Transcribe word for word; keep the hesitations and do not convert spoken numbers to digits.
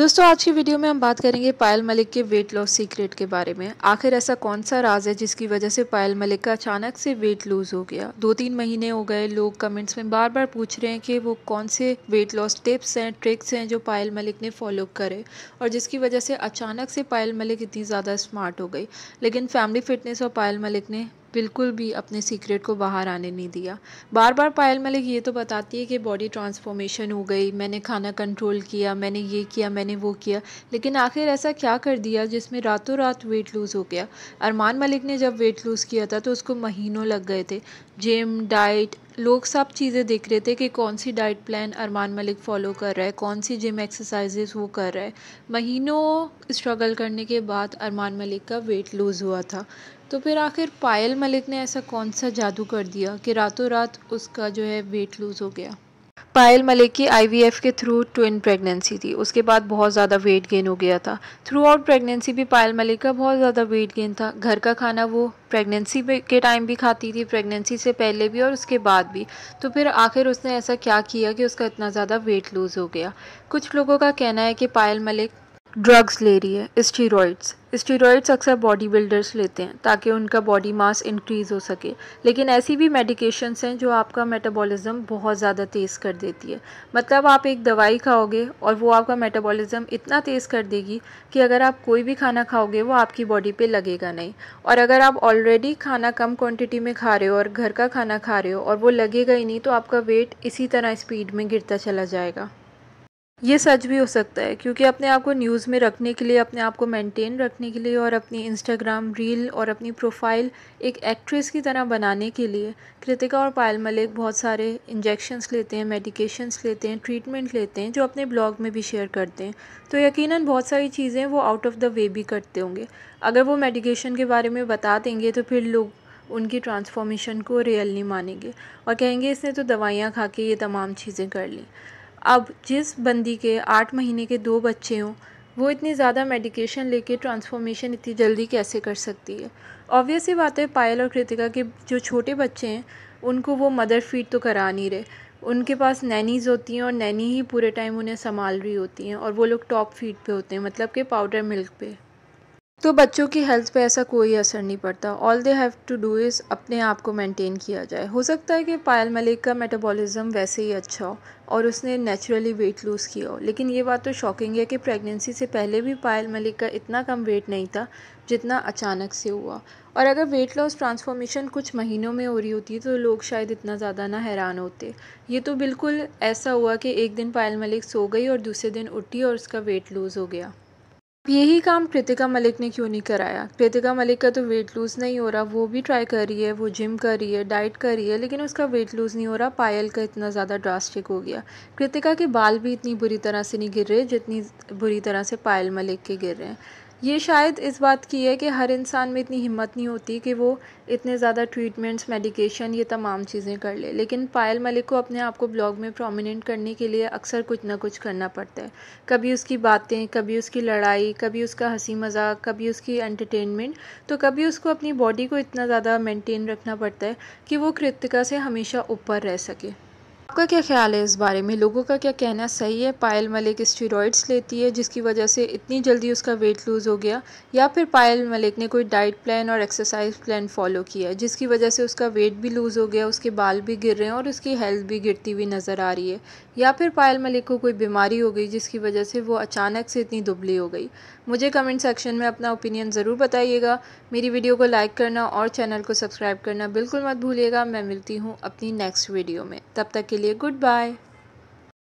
दोस्तों आज की वीडियो में हम बात करेंगे पायल मलिक के वेट लॉस सीक्रेट के बारे में। आखिर ऐसा कौन सा राज है जिसकी वजह से पायल मलिक का अचानक से वेट लूज हो गया। दो तीन महीने हो गए, लोग कमेंट्स में बार बार पूछ रहे हैं कि वो कौन से वेट लॉस टिप्स हैं, ट्रिक्स हैं जो पायल मलिक ने फॉलो करे और जिसकी वजह से अचानक से पायल मलिक इतनी ज़्यादा स्मार्ट हो गई। लेकिन फैमिली फिटनेस और पायल मलिक ने बिल्कुल भी अपने सीक्रेट को बाहर आने नहीं दिया। बार बार पायल मलिक ये तो बताती है कि बॉडी ट्रांसफॉर्मेशन हो गई, मैंने खाना कंट्रोल किया, मैंने ये किया, मैंने वो किया, लेकिन आखिर ऐसा क्या कर दिया जिसमें रातों रात वेट लूज़ हो गया। अरमान मलिक ने जब वेट लूज़ किया था तो उसको महीनों लग गए थे। जिम, डाइट, लोग सब चीज़ें देख रहे थे कि कौन सी diet plan Armaan Malik follow कर रहा है, कौन सी जिम एक्सरसाइजेस वो कर रहा है। महीनों स्ट्रगल करने के बाद अरमान मलिक का वेट लूज़ हुआ था। तो फिर आखिर पायल मलिक ने ऐसा कौन सा जादू कर दिया कि रातों रात उसका जो है वेट लूज़ हो गया। पायल मलिक की आईवीएफ के थ्रू ट्विन प्रेगनेंसी थी, उसके बाद बहुत ज़्यादा वेट गेन हो गया था। थ्रू आउट प्रेगनेंसी भी पायल मलिक का बहुत ज़्यादा वेट गेन था। घर का खाना वो प्रेगनेंसी के टाइम भी खाती थी, प्रेगनेंसी से पहले भी और उसके बाद भी। तो फिर आखिर उसने ऐसा क्या किया कि उसका इतना ज़्यादा वेट लूज़ हो गया। कुछ लोगों का कहना है कि पायल मलिक ड्रग्स ले रही है, स्टीरॉइड्स। स्टीरॉइड्स अक्सर बॉडी बिल्डर्स लेते हैं ताकि उनका बॉडी मास इंक्रीज़ हो सके, लेकिन ऐसी भी मेडिकेशंस हैं जो आपका मेटाबॉलिज्म बहुत ज़्यादा तेज़ कर देती है। मतलब आप एक दवाई खाओगे और वो आपका मेटाबॉलिज्म इतना तेज़ कर देगी कि अगर आप कोई भी खाना खाओगे वो आपकी बॉडी पे लगेगा नहीं। और अगर आप ऑलरेडी खाना कम क्वान्टिटी में खा रहे हो और घर का खाना खा रहे हो और वो लगेगा ही नहीं, तो आपका वेट इसी तरह स्पीड में गिरता चला जाएगा। ये सच भी हो सकता है क्योंकि अपने आप को न्यूज़ में रखने के लिए, अपने आप को मेंटेन रखने के लिए और अपनी इंस्टाग्राम रील और अपनी प्रोफाइल एक एक्ट्रेस की तरह बनाने के लिए कृतिका और पायल मलिक बहुत सारे इंजेक्शन्स लेते हैं, मेडिकेशंस लेते हैं, ट्रीटमेंट लेते हैं, जो अपने ब्लॉग में भी शेयर करते हैं। तो यकीनन बहुत सारी चीज़ें वो आउट ऑफ द वे भी करते होंगे। अगर वो मेडिकेशन के बारे में बता देंगे तो फिर लोग उनकी ट्रांसफॉर्मेशन को रियल नहीं मानेंगे और कहेंगे इसने तो दवाइयाँ खा के ये तमाम चीज़ें कर ली। अब जिस बंदी के आठ महीने के दो बच्चे हों वो इतनी ज़्यादा मेडिकेशन लेके ट्रांसफॉर्मेशन इतनी जल्दी कैसे कर सकती है। ऑब्वियस सी बात है, पायल और कृतिका के जो छोटे बच्चे हैं उनको वो मदर फीड तो करा नहीं रहे, उनके पास नैनीज़ होती हैं और नैनी ही पूरे टाइम उन्हें संभाल रही होती हैं और वो लोग टॉप फीड पे होते हैं, मतलब कि पाउडर मिल्क पे। तो बच्चों की हेल्थ पे ऐसा कोई असर नहीं पड़ता। All they have to do is अपने आप को मेंटेन किया जाए। हो सकता है कि पायल मलिक का मेटाबॉलिज्म वैसे ही अच्छा हो और उसने नेचुरली वेट लूज़ किया हो, लेकिन ये बात तो शॉकिंग है कि प्रेगनेंसी से पहले भी पायल मलिक का इतना कम वेट नहीं था जितना अचानक से हुआ। और अगर वेट लॉस ट्रांसफॉर्मेशन कुछ महीनों में हो रही होती तो लोग शायद इतना ज़्यादा ना हैरान होते। ये तो बिल्कुल ऐसा हुआ कि एक दिन पायल मलिक सो गई और दूसरे दिन उठी और उसका वेट लूज़ हो गया। यही काम कृतिका मलिक ने क्यों नहीं कराया। कृतिका मलिक का तो वेट लूज़ नहीं हो रहा, वो भी ट्राई कर रही है, वो जिम कर रही है, डाइट कर रही है, लेकिन उसका वेट लूज़ नहीं हो रहा। पायल का इतना ज़्यादा ड्रास्टिक हो गया। कृतिका के बाल भी इतनी बुरी तरह से नहीं गिर रहे जितनी बुरी तरह से पायल मलिक के गिर रहे हैं। ये शायद इस बात की है कि हर इंसान में इतनी हिम्मत नहीं होती कि वो इतने ज़्यादा ट्रीटमेंट्स, मेडिकेशन, ये तमाम चीज़ें कर ले। लेकिन पायल मलिक को अपने आप को ब्लॉग में प्रोमिनेंट करने के लिए अक्सर कुछ ना कुछ करना पड़ता है। कभी उसकी बातें, कभी उसकी लड़ाई, कभी उसका हंसी मजाक, कभी उसकी एंटरटेनमेंट, तो कभी उसको अपनी बॉडी को इतना ज़्यादा मेंटेन रखना पड़ता है कि वो कृतिका से हमेशा ऊपर रह सके। आपका क्या ख्याल है इस बारे में, लोगों का क्या कहना सही है? पायल मलिक स्टेरॉइड्स लेती है जिसकी वजह से इतनी जल्दी उसका वेट लूज़ हो गया, या फिर पायल मलिक ने कोई डाइट प्लान और एक्सरसाइज प्लान फॉलो किया है जिसकी वजह से उसका वेट भी लूज़ हो गया, उसके बाल भी गिर रहे हैं और उसकी हेल्थ भी गिरती हुई नज़र आ रही है, या फिर पायल मलिक को कोई बीमारी हो गई जिसकी वजह से वो अचानक से इतनी दुबली हो गई? मुझे कमेंट सेक्शन में अपना ओपिनियन ज़रूर बताइएगा। मेरी वीडियो को लाइक करना और चैनल को सब्सक्राइब करना बिल्कुल मत भूलिएगा। मैं मिलती हूँ अपनी नेक्स्ट वीडियो में, तब तक लिए गुड बाय।